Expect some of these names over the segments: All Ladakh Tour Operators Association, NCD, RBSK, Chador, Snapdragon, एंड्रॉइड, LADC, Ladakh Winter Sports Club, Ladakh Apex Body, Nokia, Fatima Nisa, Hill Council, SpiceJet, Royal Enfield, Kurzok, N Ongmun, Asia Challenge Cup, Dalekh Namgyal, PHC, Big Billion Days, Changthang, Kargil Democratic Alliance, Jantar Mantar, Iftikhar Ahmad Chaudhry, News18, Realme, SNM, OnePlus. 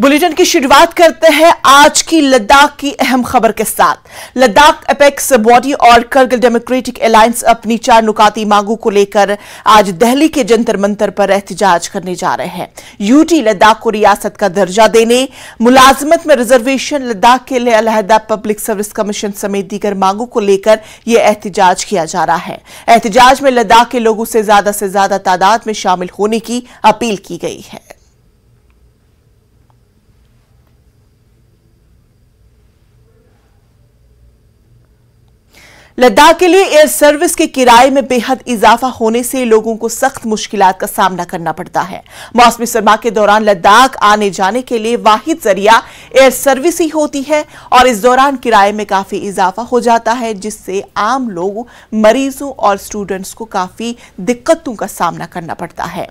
Bulletin की शुरुआत करते हैं आज की लद्दाख की अहम खबर के साथ। लद्दाख अपेक्स बॉडी और करगिल डेमोक्रेटिक अलायंस अपनी 4 नुकाती मांगों को लेकर आज दिल्ली के जंतर मंतर पर एहतजाज करने जा रहे हैं। यूटी लद्दाख को रियासत का दर्जा देने, मुलाजमत में रिजर्वेशन, लद्दाख के लिए अलहदा पब्लिक सर्विस कमीशन समेत दीगर मांगों को लेकर यह एहतजाज किया जा रहा है। एहतजाज में लद्दाख के लोगों से ज्यादा तादाद में शामिल होने की अपील की गई है। लद्दाख के लिए एयर सर्विस के किराए में बेहद इजाफा होने से लोगों को सख्त मुश्किलात का सामना करना पड़ता है। मौसमी सरमा के दौरान लद्दाख आने जाने के लिए वाहिद जरिया एयर सर्विस ही होती है और इस दौरान किराए में काफी इजाफा हो जाता है, जिससे आम लोग, मरीजों और स्टूडेंट्स को काफी दिक्कतों का सामना करना पड़ता है।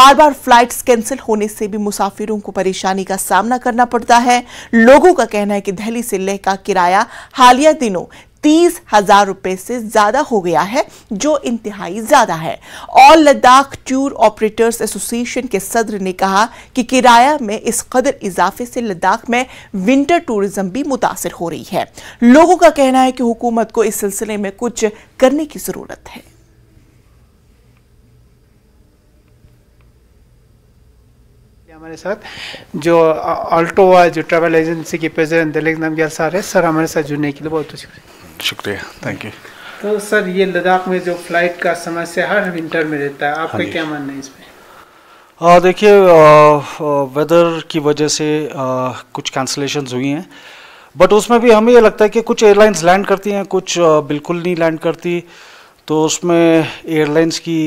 बार बार फ्लाइट्स कैंसिल होने से भी मुसाफिरों को परेशानी का सामना करना पड़ता है। लोगों का कहना है कि दिल्ली से लेह का किराया हालिया दिनों 30,000 रुपए से ज्यादा हो गया है, जो इंतहाई ज्यादा है। All Ladakh tour operators association के सदर ने कहा कि किराया में इस कदर इजाफे से लद्दाख में विंटर टूरिज्म भी मुतासिर हो रही है। लोगों का कहना है कि हुकूमत को इस सिलसिले में कुछ करने की जरूरत है। हमारे साथ जो अल्टोवा जो ट्रैवल एजेंसी के प्रेसिडेंट दलेख नामग्याल सर है, सर हमारे साथ जुड़ने के लिए बहुत शुक्रिया, थैंक यू। तो सर, ये लद्दाख में जो फ्लाइट का समस्या हर विंटर में रहता है, आपका क्या मानना है इस पर? हाँ, देखिए, वेदर की वजह से कुछ कैंसलेशंस हुई हैं, बट उसमें भी हमें ये लगता है कि कुछ एयरलाइंस लैंड करती हैं, कुछ बिल्कुल नहीं लैंड करती। तो उसमें एयरलाइंस की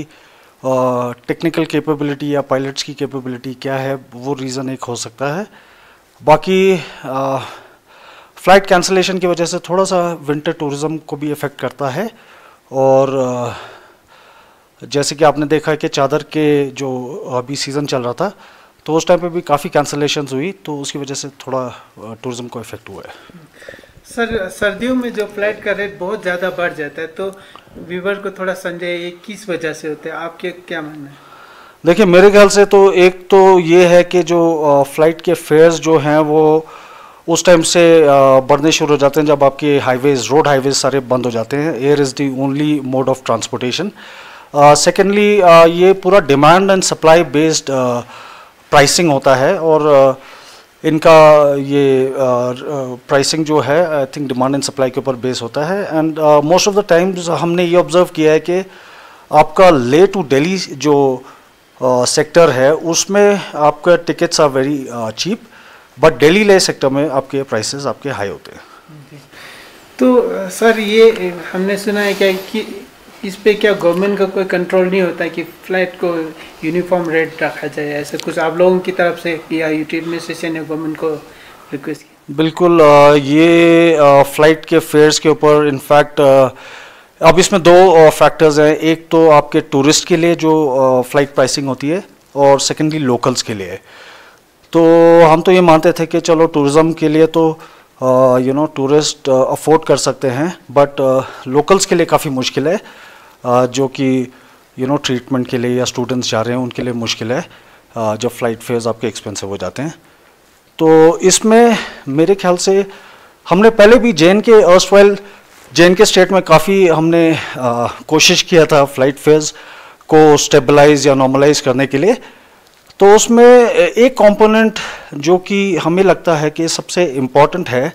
टेक्निकल कैपेबिलिटी या पायलट्स की कैपेबिलिटी क्या है, वो रीज़न एक हो सकता है। बाकी फ्लाइट कैंसलेशन की वजह से थोड़ा सा विंटर टूरिज़म को भी इफ़ेक्ट करता है। और जैसे कि आपने देखा कि चादर के जो अभी सीज़न चल रहा था, तो उस टाइम पे भी काफ़ी कैंसलेशंस हुई, तो उसकी वजह से थोड़ा टूरिज़म को इफ़ेक्ट हुआ है। सर, सर्दियों में जो फ्लाइट का रेट बहुत ज़्यादा बढ़ जाता है, तो व्यूअर को थोड़ा समझाइए ये किस वजह से होता है, आपके क्या मानना है? देखिए, मेरे ख्याल से तो एक तो ये है कि जो फ़्लाइट के फेयर्स जो हैं वो उस टाइम से बढ़ने शुरू हो जाते हैं जब आपके हाईवेज़, रोड हाईवेज़ सारे बंद हो जाते हैं। Air is the only mode of transportation. Secondly, ये पूरा demand and supply based pricing होता है और इनका ये प्राइसिंग जो है, I think demand and supply के ऊपर बेस होता है। And most of the times हमने ये ऑब्जर्व किया है कि आपका ले टू दिल्ली जो सेक्टर है उसमें आपका tickets are very cheap, but Delhi Leh sector में आपके प्राइसेस आपके हाई होते हैं। तो सर, ये हमने सुना है क्या कि इस पे क्या गवर्नमेंट का कोई कंट्रोल नहीं होता है कि फ्लाइट को यूनिफॉर्म रेट रखा जाए, ऐसा कुछ आप लोगों की तरफ से या यूटी एडमिनिस्ट्रेशन ने गवर्नमेंट को रिक्वेस्ट की? बिल्कुल, ये फ्लाइट के फेयर्स के ऊपर इनफैक्ट अब इसमें 2 फैक्टर्स हैं। एक तो आपके टूरिस्ट के लिए जो फ्लाइट प्राइसिंग होती है और सेकेंडली लोकल्स के लिए। तो हम तो ये मानते थे कि चलो टूरिज़म के लिए तो यू नो टूरिस्ट अफोर्ड कर सकते हैं, बट लोकल्स के लिए काफ़ी मुश्किल है, जो कि यू नो ट्रीटमेंट के लिए या स्टूडेंट्स जा रहे हैं उनके लिए मुश्किल है, जब फ्लाइट फेयर्स आपके एक्सपेंसिव हो जाते हैं। तो इसमें मेरे ख्याल से हमने पहले भी जे एन के स्टेट में काफ़ी हमने कोशिश किया था फ्लाइट फेयर्स को स्टेबलाइज या नॉर्मलाइज करने के लिए। तो उसमें एक कंपोनेंट जो कि हमें लगता है कि सबसे इम्पॉर्टेंट है,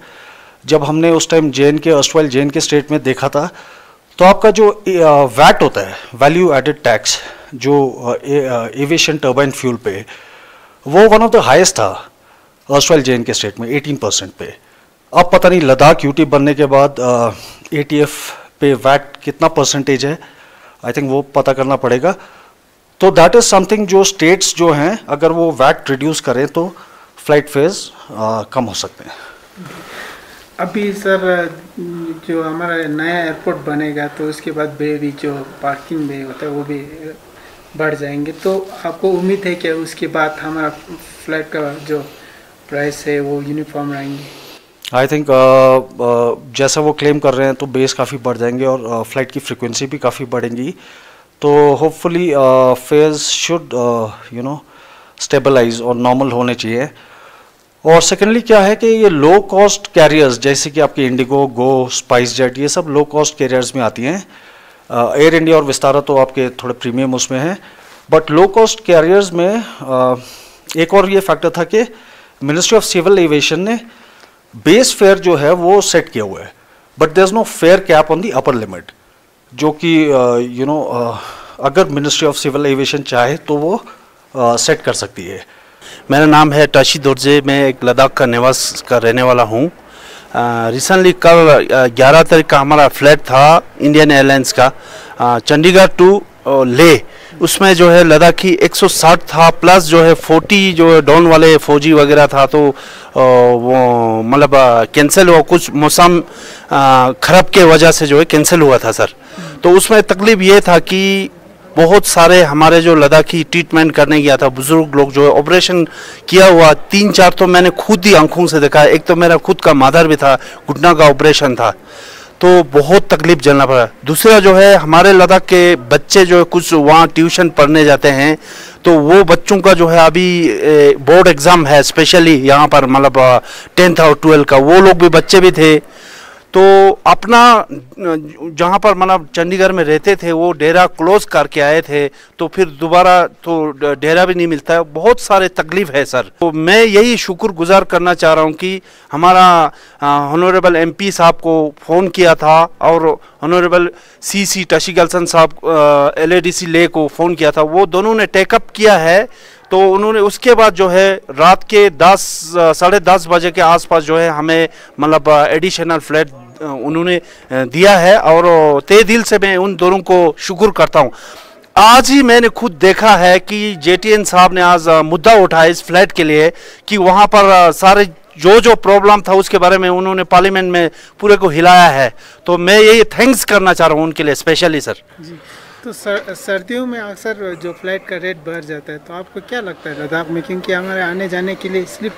जब हमने उस time J and K state में देखा था, तो आपका जो वैट होता है, वैल्यू एडेड टैक्स, जो एविएशन टर्बाइन फ्यूल पे, वो वन ऑफ द हाईएस्ट था जे एन के स्टेट में 18% पे। अब पता नहीं लद्दाख यूटी बनने के बाद ATF पे वैट कितना परसेंटेज है, आई थिंक वो पता करना पड़ेगा। तो दैट इज़ समथिंग जो स्टेट्स जो हैं, अगर वो वैट रिड्यूस करें तो फ्लाइट फेयर्स कम हो सकते हैं। अभी सर, जो हमारा नया एयरपोर्ट बनेगा तो उसके बाद बे भी जो पार्किंग बे होता है वो भी बढ़ जाएंगे, तो आपको उम्मीद है कि उसके बाद हमारा फ्लाइट का जो प्राइस है वो यूनिफॉर्म रहेंगे? आई थिंक जैसा वो क्लेम कर रहे हैं तो बेस काफ़ी बढ़ जाएंगे और फ्लाइट की फ्रिक्वेंसी भी काफ़ी बढ़ेंगी। तो hopefully fares should you know stabilise और नॉर्मल होने चाहिए। और सेकेंडली क्या है कि ये लो कॉस्ट कैरियर्स जैसे कि आपकी इंडिगो, गो, स्पाइस जेट, ये सब लो कॉस्ट कैरियर्स में आती हैं। एयर इंडिया और विस्तारा तो आपके थोड़े प्रीमियम उसमें हैं, बट लो कॉस्ट कैरियर्स में एक और ये फैक्टर था कि मिनिस्ट्री ऑफ सिविल एविएशन ने बेस फेयर जो है वो सेट किया हुआ है, but there is no fare cap on the upper limit, जो कि यू नो अगर मिनिस्ट्री ऑफ सिविल एविएशन चाहे तो वो सेट कर सकती है। मेरा नाम है ताशी नामग्याल, मैं एक लद्दाख का निवास का रहने वाला हूँ। रिसेंटली कल 11 तारीख का हमारा फ्लाइट था इंडियन एयरलाइंस का चंडीगढ़ टू ले, उसमें जो है लद्दाखी 160 था, प्लस जो है 40 जो है डाउन वाले फौजी वगैरह था, तो वो मतलब कैंसिल हुआ, कुछ मौसम खराब के वजह से जो है कैंसिल हुआ था सर। तो उसमें तकलीफ ये था कि बहुत सारे हमारे जो लद्दाखी ट्रीटमेंट करने गया था बुजुर्ग लोग जो है ऑपरेशन किया हुआ 3-4 तो मैंने खुद ही आंखों से देखा। एक तो मेरा खुद का मादर भी था, घुटना का ऑपरेशन था, तो बहुत तकलीफ झेलना पड़ा। दूसरा जो है हमारे लद्दाख के बच्चे जो है कुछ वहाँ ट्यूशन पढ़ने जाते हैं, तो वो बच्चों का जो है अभी बोर्ड एग्ज़ाम है स्पेशली यहाँ पर, मतलब 10th और 12th का, वो लोग भी बच्चे भी थे। तो अपना जहाँ पर मतलब चंडीगढ़ में रहते थे वो डेरा क्लोज करके आए थे, तो फिर दोबारा तो डेरा भी नहीं मिलता है, बहुत सारे तकलीफ है सर। तो मैं यही शुक्रगुजार करना चाह रहा हूँ कि हमारा हॉनरेबल एमपी साहब को फ़ोन किया था और हॉनरेबल सीसी टशी गलसन साहब एलएडीसी ले को फ़ोन किया था, वो दोनों ने टेकअप किया है। तो उन्होंने उसके बाद जो है रात के 10, 10:30 बजे के आसपास जो है हमें मतलब एडिशनल फ्लैट उन्होंने दिया है, और तहे दिल से मैं उन दोनों को शुक्र करता हूँ। आज ही मैंने खुद देखा है कि जेटीएन साहब ने आज मुद्दा उठाया इस फ्लैट के लिए कि वहाँ पर सारे जो प्रॉब्लम था उसके बारे में उन्होंने पार्लियामेंट में पूरे को हिलाया है, तो मैं यही थैंक्स करना चाह रहा हूँ उनके लिए स्पेशली सर। तो सर्दियों में अक्सर जो फ्लाइट का रेट बढ़ जाता है, तो आपको क्या लगता है लद्दाख में, क्योंकि हमारे आने जाने के लिए स्लिप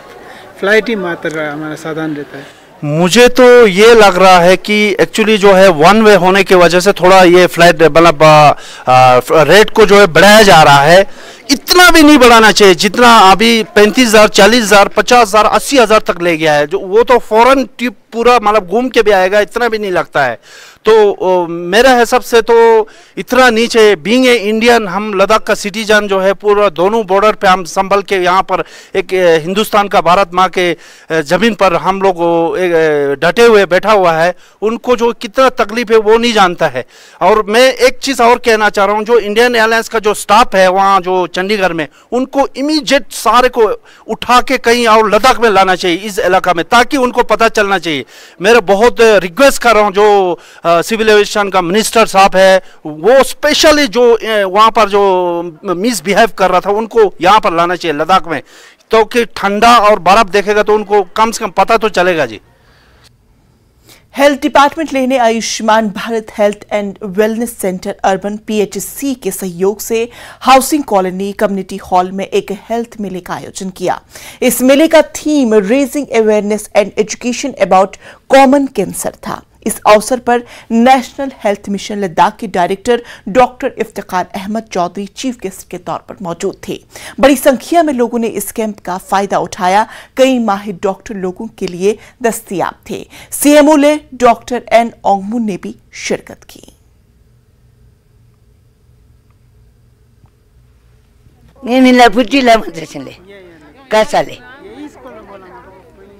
फ्लाइट ही मात्र हमारा साधन रहता है? मुझे तो ये लग रहा है कि एक्चुअली जो है वन वे होने की वजह से थोड़ा ये फ्लाइट मतलब रेट को जो है बढ़ाया जा रहा है। इतना भी नहीं बढ़ाना चाहिए जितना अभी 35,000, 40,000, 50,000, 80,000 तक ले गया है, जो वो तो फॉरेन ट्रिप पूरा मतलब घूम के भी आएगा, इतना भी नहीं लगता है। तो मेरा हिसाब से तो इतना नीचे बींग ए इंडियन, हम लद्दाख का सिटीजन जो है पूरा दोनों बॉर्डर पे हम संभल के यहाँ पर एक हिंदुस्तान का भारत माँ के ज़मीन पर हम लोग डटे हुए बैठा हुआ है, उनको जो कितना तकलीफ है वो नहीं जानता है। और मैं एक चीज़ और कहना चाह रहा हूँ, जो इंडियन एयरलाइंस का जो स्टाफ है वहाँ जो चंडीगढ़ में, उनको इमीडिएट सारे को उठा के कहीं और लद्दाख में लाना चाहिए इस इलाका में, ताकि उनको पता चलना चाहिए। मेरा बहुत रिक्वेस्ट कर रहा हूँ जो सिविल एविएशन का मिनिस्टर साहब है, वो स्पेशली जो वहाँ पर जो मिसबिहेव कर रहा था उनको यहाँ पर लाना चाहिए लद्दाख में, तो कि ठंडा और बर्फ देखेगा तो उनको कम से कम पता तो चलेगा। जी, हेल्थ डिपार्टमेंट लेने Ayushman Bharat health and wellness centre urban PHC के सहयोग से हाउसिंग कॉलोनी कम्युनिटी हॉल में एक हेल्थ मेले का आयोजन किया। इस मेले का theme raising awareness and education about common cancer था। इस अवसर पर नेशनल हेल्थ मिशन लद्दाख के director doctor Iftikhar Ahmed Chaudhary chief guest के तौर पर मौजूद थे। बड़ी संख्या में लोगों ने इस कैंप का फायदा उठाया। कई माहिर डॉक्टर लोगों के लिए दस्तयाब थे। CMO ले डॉक्टर एन ओंगमुन ने भी शिरकत की।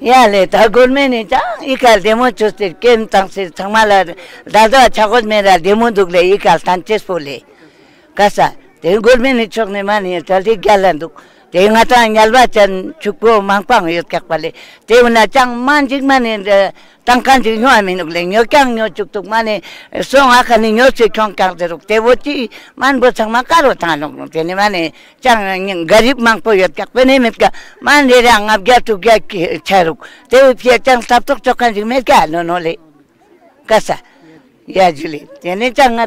यहाँ लेता गोल में नहीं था इकाल देमो चुस्ते केम तंग से थमाला दादो अच्छा गोद मेरा देमो दुगले इकाल तांचेस पोले कैसा ते गोल में नहीं चोकने मानिए चलती ग्यालन दुग ते इंगाता इंगालवा चन चुको मांग पांग योत क्या पले ते उन्हें चंग मानचिक माने तंकान चिंग हुआ में नुगले न्यो क्यांग न्यो चुक तुक माने सोंग आखनी न्यो से चंग क्या देरुक ते वो ची मान बोल संग मारो थानुगलों ते ने माने चंग गरीब मांग पो योत क्या पने में क्या मान ले रंग अब गया तो गया चेरुक ते उसे चंग सब तो चोकन जिंग में क्या नॉनोले कैसा या जुले ते ने चंग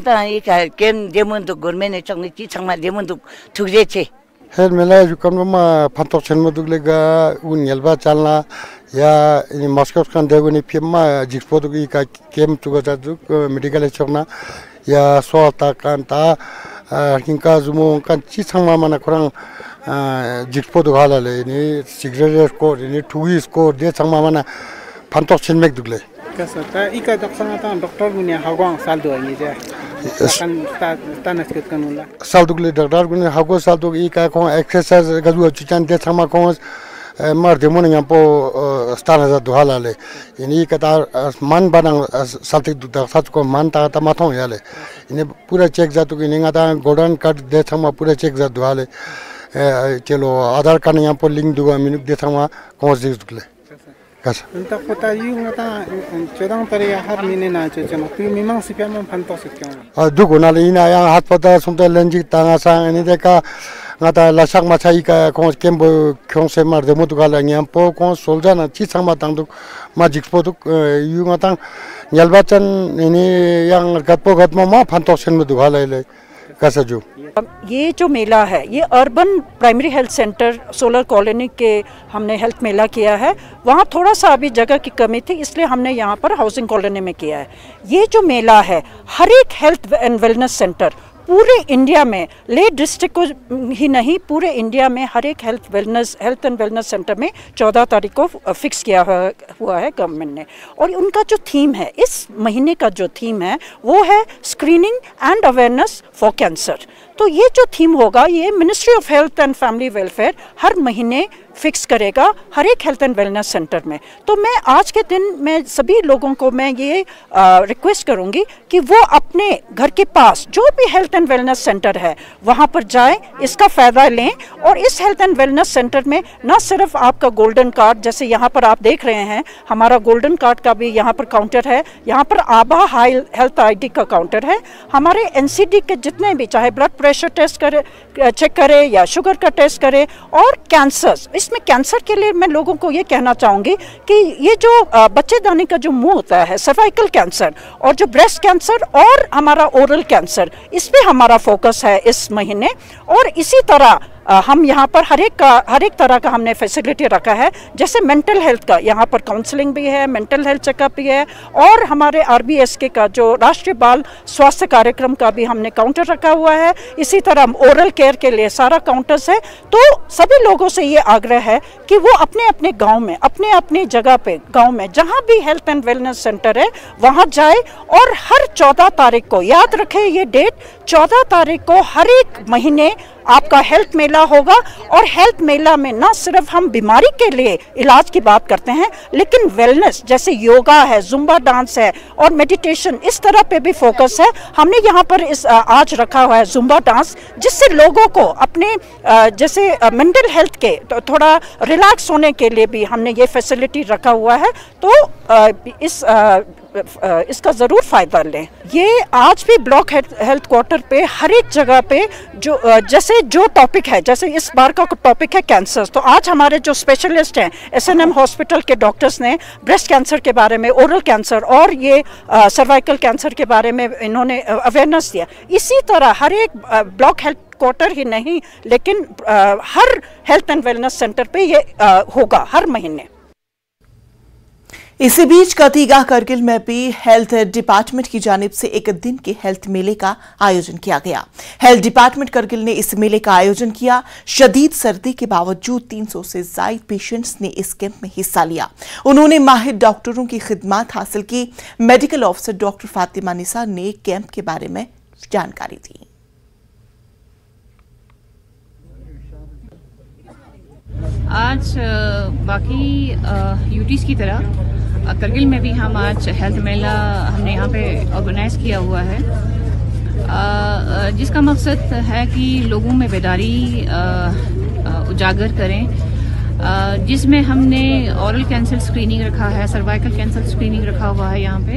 हेर मेला जुकाम में फंटोचन में दुगलेगा उन यल्बा चलना या इन मास्कोस कांड देवों ने पीएम में जिक्सपो दुग ये का केम तुगता दुग मेडिकल चलना या स्वास्थ्य कांड ता किंका जुमों कांची संग मामना कुरंग jikpo dughala le ni sigrere score ni tugi score de changma mana pantoksin mek dugle kasa ta ika doctor ta doctor gunia hagong sal do ni ja kan tanas ket kanula sal dugle doctor gunia hago sal do ika ko exercise gadu chichan de changma ko mar demon yampo stanaza dughala le ini kata man banang saltik dugda sat ko man ta ta mathong yale ini pura check jatu ki ninga ta golden card de changma pura check jat dughala चलो आधार card यहाँ पर link दूंगा minute देखा वहाँ कौन सी दुखले कैसा उनका पता ही होगा ता चौदह तारीख हर महीने ना चौचना तू मिमांग सिप्या में फंटो सिक्के होंगे दुगो ना लेकिन यहाँ हाथ पता सुनते लंजी तांगा सांग नहीं देखा ना ता लक्षण मचाई का कौन केम क्यों से मर दे मुद्दा लगे यहाँ पर कौन सोल्जर ना चीज़ संग मातांग तो माजिक पो तो यूँ मातांग यलबाचन इन्हें यहाँ गत्पो गत्मा माँ फंटो सिंग में दुखा ले कैसा जो ये जो मेला है ये urban primary health centre solar colony के हमने हेल्थ मेला किया है, वहाँ थोड़ा सा अभी जगह की कमी थी इसलिए हमने यहाँ पर हाउसिंग कॉलोनी में किया है। ये जो मेला है हर एक हेल्थ एंड वेलनेस सेंटर पूरे इंडिया में ले डिस्ट्रिक्ट को ही नहीं पूरे इंडिया में हर एक हेल्थ एंड वेलनेस सेंटर में 14 तारीख को फिक्स किया हुआ है गवर्नमेंट ने। और उनका जो थीम है इस महीने का जो थीम है वो है screening and awareness for cancer. तो ये जो थीम होगा ये ministry of health and family welfare हर महीने फिक्स करेगा हर एक हेल्थ एंड वेलनेस सेंटर में। तो मैं आज के दिन मैं सभी लोगों को मैं ये रिक्वेस्ट करूँगी कि वो अपने घर के पास जो भी हेल्थ एंड वेलनेस सेंटर है वहाँ पर जाएं, इसका फ़ायदा लें। और इस हेल्थ एंड वेलनेस सेंटर में ना सिर्फ आपका गोल्डन कार्ड जैसे यहाँ पर आप देख रहे हैं हमारा गोल्डन कार्ड का भी यहाँ पर काउंटर है, यहाँ पर आभा हाई हेल्थ ID का काउंटर है। हमारे NCD के जितने भी चाहे ब्लड प्रेशर टेस्ट करे चेक करे या शुगर का टेस्ट करे और कैंसर्स इसमें कैंसर के लिए मैं लोगों को ये कहना चाहूँगी कि ये जो बच्चेदानी का जो मुंह होता है सर्वाइकल कैंसर और जो ब्रेस्ट कैंसर और हमारा ओरल कैंसर इस पे हमारा फोकस है इस महीने। और इसी तरह हम यहाँ पर हर एक तरह का हमने फैसिलिटी रखा है जैसे मेंटल हेल्थ का यहाँ पर काउंसलिंग भी है, मेंटल हेल्थ चेकअप भी है और हमारे RBSKE का जो राष्ट्रीय बाल स्वास्थ्य कार्यक्रम का भी हमने काउंटर रखा हुआ है। इसी तरह हम ओरल केयर के लिए सारा काउंटर्स है। तो सभी लोगों से ये आग्रह है कि वो अपने अपने गाँव में अपने अपने जगह पर गाँव में जहाँ भी हेल्थ एंड वेलनेस सेंटर है वहाँ जाए। और हर 14 तारीख को याद रखें ये डेट 14 तारीख को हर एक महीने आपका हेल्थ मेला होगा। और हेल्थ मेला में ना सिर्फ हम बीमारी के लिए इलाज की बात करते हैं लेकिन वेलनेस जैसे योगा है, जुम्बा डांस है और मेडिटेशन इस तरह पे भी फोकस है। हमने यहाँ पर इस आज रखा हुआ है जुम्बा डांस जिससे लोगों को अपने जैसे मेंटल हेल्थ के थोड़ा रिलैक्स होने के लिए भी हमने ये फैसिलिटी रखा हुआ है। तो इसका ज़रूर फ़ायदा लें। ये आज भी ब्लॉक हेल्थ क्वार्टर पे हर एक जगह पे जो जैसे जो टॉपिक है जैसे इस बार का टॉपिक है कैंसर, तो आज हमारे जो स्पेशलिस्ट हैं SNM हॉस्पिटल के डॉक्टर्स ने ब्रेस्ट कैंसर के बारे में, ओरल कैंसर और ये सर्वाइकल कैंसर के बारे में इन्होंने अवेयरनेस दिया। इसी तरह हर एक ब्लॉक हेल्थ क्वार्टर ही नहीं लेकिन हर हेल्थ एंड वेलनेस सेंटर पर ये होगा हर महीने। इसी बीच कतीगाह करगिल में भी हेल्थ डिपार्टमेंट की जानिब से एक दिन के हेल्थ मेले का आयोजन किया गया। हेल्थ डिपार्टमेंट करगिल ने इस मेले का आयोजन किया। शदीद सर्दी के बावजूद 300 से जायद पेशेंट्स ने इस कैंप में हिस्सा लिया। उन्होंने माहिर डॉक्टरों की खिदमत हासिल की। Medical officer doctor Fatima Nisa ने कैंप के बारे में जानकारी दी। आज बाकी यूटीज़ की तरह करगिल में भी हम आज हेल्थ मेला हमने यहाँ पे ऑर्गेनाइज किया हुआ है जिसका मकसद है कि लोगों में बेदारी उजागर करें जिसमें हमने ओरल कैंसर स्क्रीनिंग रखा है, सर्वाइकल कैंसर स्क्रीनिंग रखा हुआ है यहाँ पे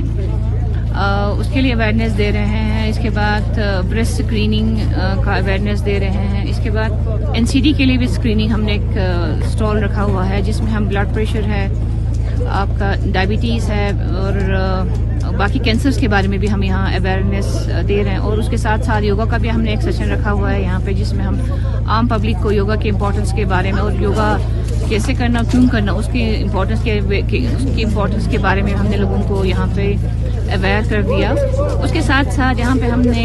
उसके लिए अवेयरनेस दे रहे हैं। इसके बाद ब्रेस्ट स्क्रीनिंग का अवेयरनेस दे रहे हैं। इसके बाद NCD के लिए भी स्क्रीनिंग हमने एक स्टॉल रखा हुआ है जिसमें हम ब्लड प्रेशर है, आपका डायबिटीज़ है और बाकी कैंसर्स के बारे में भी हम यहाँ अवेयरनेस दे रहे हैं। और उसके साथ साथ योगा का भी हमने एक सेशन रखा हुआ है यहाँ पे जिसमें हम आम पब्लिक को योगा के इम्पोर्टेंस के बारे में और योगा कैसे करना, क्यों करना, उसकी इम्पोर्टेंस के बारे में हमने लोगों को यहाँ पे अवेयर कर दिया। उसके साथ साथ यहाँ पे हमने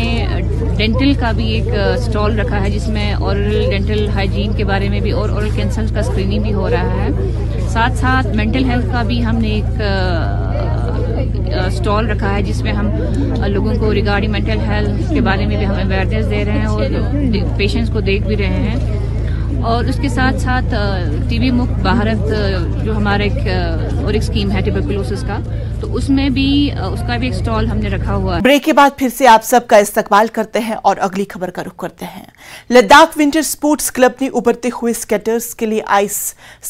डेंटल का भी एक स्टॉल रखा है जिसमें ओरल डेंटल हाइजीन के बारे में भी और ओरल कैंसर का स्क्रीनिंग भी हो रहा है। साथ साथ मेंटल हेल्थ का भी हमने एक स्टॉल रखा है जिसमें हम लोगों को रिगार्डिंग मेंटल हेल्थ के बारे में भी हम अवेयरनेस दे रहे हैं और पेशेंट्स को देख भी रहे हैं। और उसके साथ साथ टीबी मुक्त भारत जो हमारा एक स्कीम है ट्यूबरक्लोसिस का, तो उसमें भी उसका भी एक स्टॉल हमने रखा हुआ है। ब्रेक के बाद फिर से आप सबका इस्तकबाल करते हैं और अगली खबर का रुख करते हैं। लद्दाख विंटर स्पोर्ट्स क्लब ने उभरते हुए स्केटर्स के लिए आइस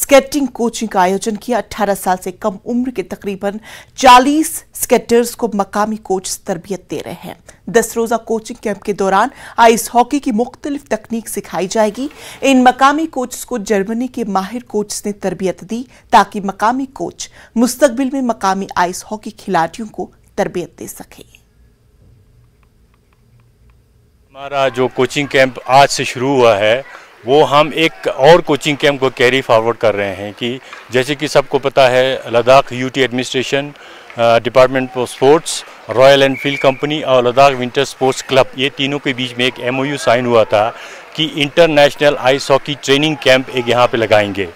स्केटिंग कोचिंग का आयोजन किया। 18 साल से कम उम्र के तकरीबन 40 स्केटर्स को मकामी कोच तरबियत दे रहे हैं। 10 रोजा कोचिंग कैंप के दौरान आइस हॉकी की मुख्तलिफ तकनीक सिखाई जाएगी। इन मकामी कोच को जर्मनी के माहिर कोच ने तरबियत दी ताकि मकामी कोच मुस्तकबिल में मकामी आइस हॉकी खिलाड़ियों को तरबियत दे सके। हमारा जो कोचिंग कैंप आज से शुरू हुआ है वो हम एक और कोचिंग कैंप को कैरी फॉरवर्ड कर रहे हैं कि जैसे कि सबको पता है Ladakh UT administration, department for sports, Royal Enfield company और लद्दाख विंटर स्पोर्ट्स क्लब, ये तीनों के बीच में एक एमओयू साइन हुआ था कि international ice hockey training camp एक यहाँ पे लगाएंगे।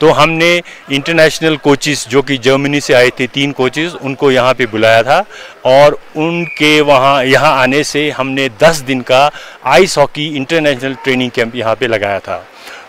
तो हमने इंटरनेशनल कोचेस जो कि जर्मनी से आए थे, 3 कोचेस, उनको यहाँ पे बुलाया था और उनके यहाँ आने से हमने 10 दिन का ice hockey international training camp यहाँ पे लगाया था।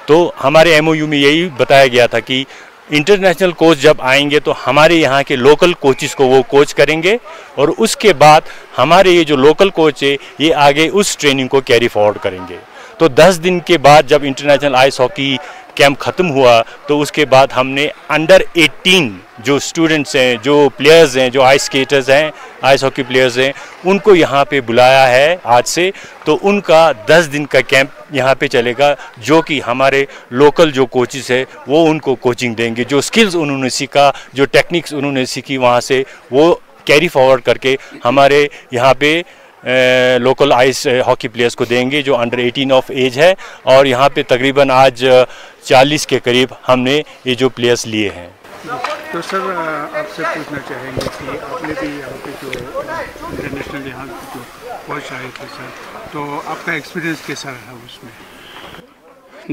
तो हमारे एमओयू में यही बताया गया था कि इंटरनेशनल कोच जब आएंगे तो हमारे यहाँ के लोकल कोचेस को वो कोच करेंगे और उसके बाद हमारे ये जो लोकल कोच है ये आगे उस ट्रेनिंग को कैरी फॉरवर्ड करेंगे। तो 10 दिन के बाद जब इंटरनेशनल आइस हॉकी कैंप ख़त्म हुआ तो उसके बाद हमने अंडर 18 जो स्टूडेंट्स हैं, जो प्लेयर्स हैं, जो आइस स्केटर्स हैं, आइस हॉकी प्लेयर्स हैं, उनको यहाँ पे बुलाया है आज से। तो उनका 10 दिन का कैंप यहाँ पे चलेगा जो कि हमारे लोकल जो कोचेस है वो उनको कोचिंग देंगे। जो स्किल्स उन्होंने सीखा, जो टेक्निक्स उन्होंने सीखी वहाँ से, वो कैरी फॉरवर्ड करके हमारे यहाँ पे लोकल आइस हॉकी प्लेयर्स को देंगे जो अंडर 18 ऑफ एज है। और यहाँ पे तकरीबन आज 40 के करीब हमने ये जो प्लेयर्स लिए हैं। तो सर आपसे पूछना चाहेंगे कि आपने भी यहाँ पे जो इंटरनेशनल यहाँ जो कोच आए थे सर, तो आपका एक्सपीरियंस कैसा रहा उसमें?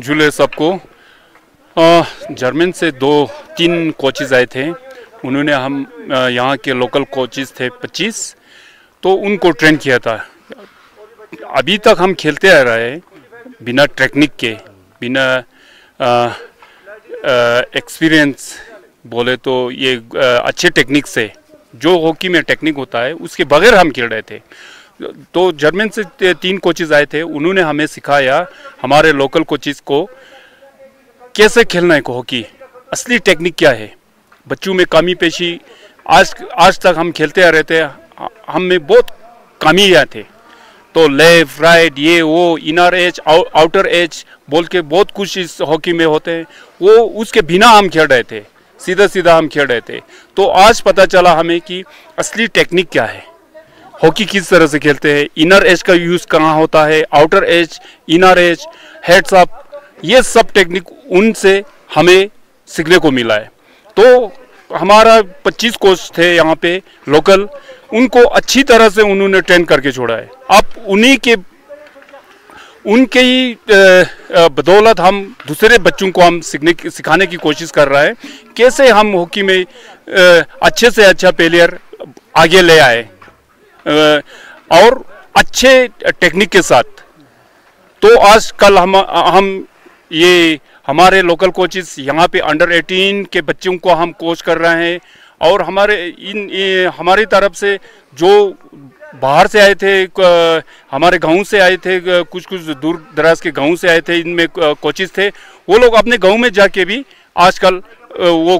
जुले सबको जर्मन से 2-3 कोचेस आए थे, उन्होंने हम यहाँ के लोकल कोचेस थे 25 तो उनको ट्रेन किया था। अभी तक हम खेलते आ रहे हैं बिना टेक्निक के, बिना एक्सपीरियंस बोले तो ये अच्छे टेक्निक से, जो हॉकी में टेक्निक होता है उसके बगैर हम खेल रहे थे। तो जर्मन से 3 कोचेस आए थे, उन्होंने हमें सिखाया हमारे लोकल कोचेस को कैसे खेलना है हॉकी, असली टेक्निक क्या है। बच्चों में कमी पेशी आज तक हम खेलते आ रहे थे, हम में बहुत कमियाँ थे। तो लेफ्ट राइट ये वो इनर एज आउटर एज बोल के बहुत कुछ इस हॉकी में होते हैं, वो उसके बिना हम खेल रहे थे, सीधा हम खेल रहे थे। तो आज पता चला हमें कि असली टेक्निक क्या है, हॉकी किस तरह से खेलते हैं, इनर एज का यूज़ कहाँ होता है, outer edge, inner edge, heads up, ये सब टेक्निक उनसे हमें सीखने को मिला है। तो हमारा 25 कोच थे यहाँ पे लोकल, उनको अच्छी तरह से उन्होंने ट्रेन करके छोड़ा है। अब उन्हीं के उनके ही बदौलत हम दूसरे बच्चों को हम सिखाने की कोशिश कर रहा है कैसे हम हॉकी में अच्छे से अच्छा प्लेयर आगे ले आए और अच्छे टेक्निक के साथ। तो आज कल हम ये हमारे लोकल कोचेस यहाँ पे अंडर 18 के बच्चों को हम कोच कर रहे हैं और हमारी तरफ से जो बाहर से आए थे, हमारे गांव से आए थे, कुछ दूर दराज के गांव से आए थे, इनमें कोचेस थे, वो लोग अपने गांव में जाके भी आजकल वो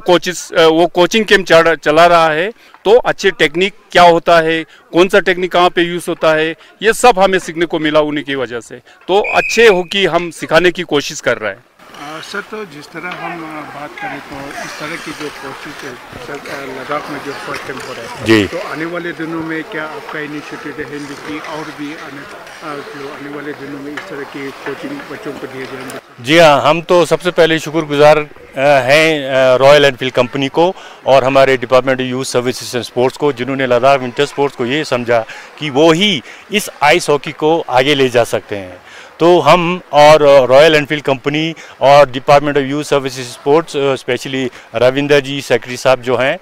कोचिंग कैंप चला रहा है। तो अच्छे टेक्निक क्या होता है, कौन सा टेक्निक कहाँ पे यूज़ होता है, ये सब हमें सीखने को मिला उन्हीं की वजह से। तो अच्छे हॉकी हम सिखाने की कोशिश कर रहे हैं। सर तो जिस तरह हम बात करें तो इस तरह की जो कोशिश है सर लद्दाख में जो फर्स्ट टाइम हो रहा है जी, तो आने वाले दिनों में क्या आपका इनिशिएटिव रहेंगे कि और भी जो आने वाले दिनों में इस तरह की कोचिंग बच्चों को दिए जाएंगे? जी हाँ, हम तो सबसे पहले शुक्रगुजार हैं रॉयल एनफील्ड कंपनी को और हमारे department youth services and sports को, जिन्होंने लद्दाख विंटर स्पोर्ट्स को ये समझा कि वो ही इस आइस हॉकी को आगे ले जा सकते हैं। तो हम और रॉयल एनफील्ड कंपनी और department of youth services sports, specially Ravinder ji secretary साहब जो हैं,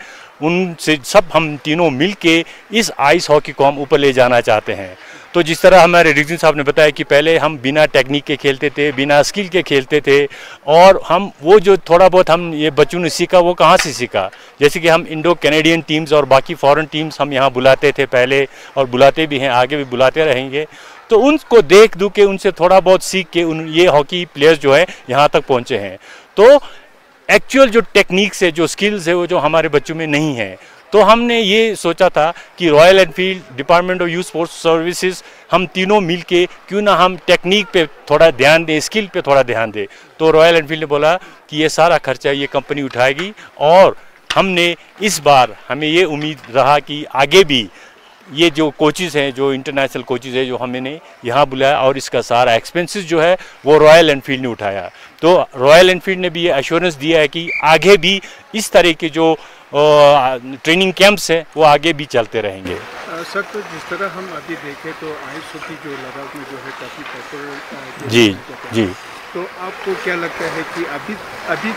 उनसे सब हम तीनों मिल के इस आइस हॉकी को हम ऊपर ले जाना चाहते हैं। तो जिस तरह हमारे रिजन साहब ने बताया कि पहले हम बिना टेक्निक के खेलते थे, बिना स्किल के खेलते थे, और हम वो जो थोड़ा बहुत हम ये बच्चों ने सीखा वो कहाँ से सीखा, जैसे कि हम इंडो कैनेडियन टीम्स और बाकी फॉरेन टीम्स हम यहाँ बुलाते थे पहले, और बुलाते भी हैं, आगे भी बुलाते रहेंगे। तो उनको देख दूँ के उनसे थोड़ा बहुत सीख के ये हॉकी प्लेयर्स जो है यहाँ तक पहुँचे हैं। तो एक्चुअल जो टेक्निक्स है, जो स्किल्स है, वो जो हमारे बच्चों में नहीं है। तो हमने ये सोचा था कि Royal Enfield, department of youth sports services, हम तीनों मिलके क्यों ना हम टेक्निक पे थोड़ा ध्यान दें, स्किल पे थोड़ा ध्यान दें। तो रॉयल एनफील्ड ने बोला कि ये सारा खर्चा ये कंपनी उठाएगी, और हमने इस बार हमें ये उम्मीद रहा कि आगे भी ये जो कोचेज़ हैं, जो इंटरनेशनल कोचेज़ हैं, जो हमने यहाँ बुलाया, और इसका सारा एक्सपेंसेस जो है वो रॉयल एनफील्ड ने उठाया। तो रॉयल एनफील्ड ने भी ये एश्योरेंस दिया है कि आगे भी इस तरह के जो ट्रेनिंग कैंप्स हैं वो आगे भी चलते रहेंगे। सर, तो जिस तरह हम अभी देखें तो आइस हॉकी जो लद्दाख में जो है काफ़ी पॉपुलर जी, तो आपको क्या लगता है कि अभी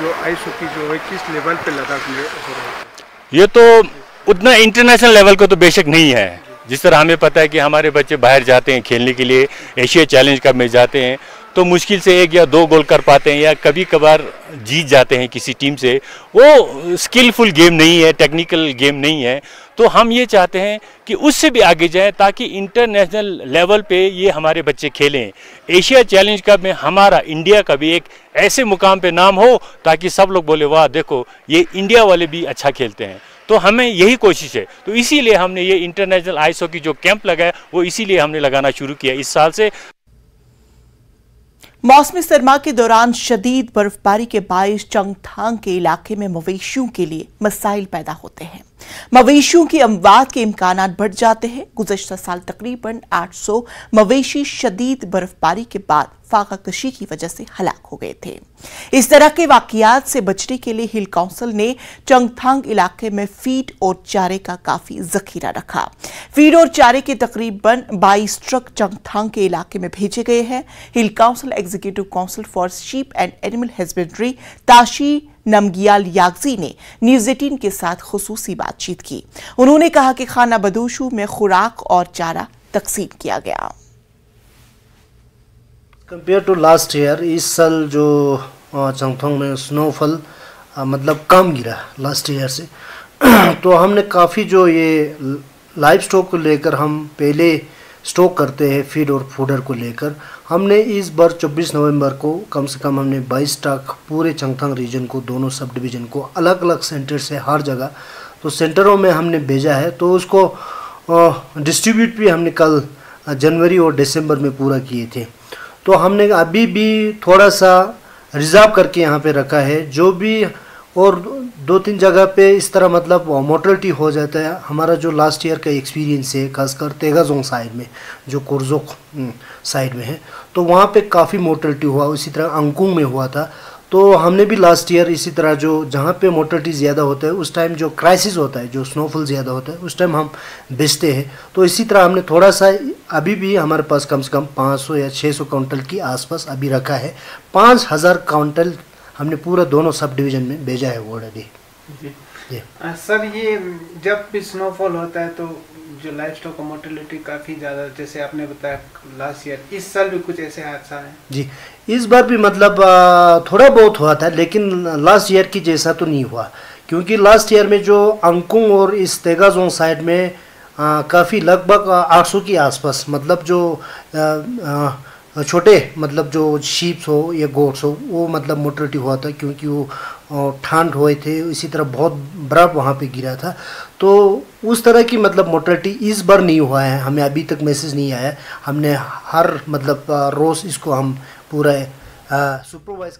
जो आइस हॉकी जो है किस लेवल पे लद्दाख में हो रहा है? ये तो उतना इंटरनेशनल लेवल को तो बेशक नहीं है। जिस तरह हमें पता है कि हमारे बच्चे बाहर जाते हैं खेलने के लिए, एशिया चैलेंज कप में जाते हैं तो मुश्किल से 1 या 2 गोल कर पाते हैं, या कभी कभार जीत जाते हैं किसी टीम से। वो स्किलफुल गेम नहीं है, टेक्निकल गेम नहीं है। तो हम ये चाहते हैं कि उससे भी आगे जाएं, ताकि इंटरनेशनल लेवल पे ये हमारे बच्चे खेलें। एशिया चैलेंज कप में हमारा इंडिया का भी एक ऐसे मुकाम पे नाम हो ताकि सब लोग बोले वाह देखो ये इंडिया वाले भी अच्छा खेलते हैं। तो हमें यही कोशिश है। तो इसीलिए हमने ये इंटरनेशनल आइस हॉकी जो कैंप लगाया वो इसीलिए हमने लगाना शुरू किया इस साल से। मौसमी सरमा के दौरान शदीद बर्फबारी के बायस चंगथांग के इलाके में मवेशियों के लिए मसाइल पैदा होते हैं। मवेशियों की अमवात के इम्कान बढ़ जाते हैं। गुज़श्ता साल तकरीबन 800 मवेशी शदीद बर्फबारी के बाद फाका कशी की वजह से हलाक हो गए थे। इस तरह के वाकियात से बचने के लिए हिल काउंसिल ने चंगथांग इलाके में फीड और चारे का काफी जखीरा रखा। फीड और चारे के तकरीबन 22 ट्रक चंगथांग के इलाके में भेजे गए हैं। Hill council executive council for sheep and animal husbandry Tashi Namgyal Yakzee ने न्यूज़18 के साथ खुसूसी बातचीत की। उन्होंने कहा कि खाना बदोशू में खुराक और चारा तकसीम किया गया। कंपेयर टू लास्ट ईयर इस साल जो चंगथोंग में स्नोफॉल मतलब कम गिरा लास्ट ईयर से। तो हमने काफ़ी जो ये लाइव स्टॉक को लेकर हम पहले स्टॉक करते हैं फीड और फूडर को लेकर, हमने इस बार 24 नवंबर को कम से कम हमने 22 ट्रक पूरे चंगथोंग रीजन को, दोनों सब डिवीज़न को, अलग अलग सेंटर से हर जगह तो सेंटरों में हमने भेजा है। तो उसको डिस्ट्रीब्यूट भी हमने कल जनवरी और दिसंबर में पूरा किए थे। तो हमने अभी भी थोड़ा सा रिजर्व करके यहाँ पे रखा है, जो भी और 2-3 जगह पे इस तरह मतलब मोर्टलिटी हो जाता है। हमारा जो लास्ट ईयर का एक्सपीरियंस है खासकर तेगाजोंग साइड में, जो कुरजोक साइड में है, तो वहाँ पे काफ़ी मोर्टलिटी हुआ। इसी तरह अंकुंग में हुआ था। तो हमने भी लास्ट ईयर इसी तरह जो जहाँ पे मोर्टलिटी ज़्यादा होता है उस टाइम जो क्राइसिस होता है, जो स्नोफॉल ज़्यादा होता है उस टाइम हम बेचते हैं। तो इसी तरह हमने थोड़ा सा अभी भी हमारे पास कम से कम 500 या 600 क्विंटल की आसपास अभी रखा है। 5000 क्विंटल हमने पूरा दोनों सब डिवीज़न में भेजा है ऑलरेडी। जी सर, ये जब भी स्नोफॉल होता है तो जो लाइव स्टॉक मोर्टेलिटी काफ़ी ज़्यादा, जैसे आपने बताया लास्ट ईयर, इस साल भी कुछ ऐसे हादसा है? जी, इस बार भी मतलब थोड़ा बहुत हुआ था, लेकिन लास्ट ईयर की जैसा तो नहीं हुआ, क्योंकि लास्ट ईयर में जो अंकुंग और इस तेगाजोंग साइड में काफ़ी लगभग 800 के आसपास मतलब जो छोटे मतलब जो शीप्स हो या गोट्स हो वो मतलब मोर्टेलिटी हुआ था, क्योंकि वो ठंड हुए थे। इसी तरह बहुत बर्फ वहाँ पे गिरा था। तो उस तरह की मतलब मोर्टेलिटी इस बार नहीं हुआ है, हमें अभी तक मैसेज नहीं आया। हमने हर मतलब रोज़ इसको हम पूरा सुपरवाइज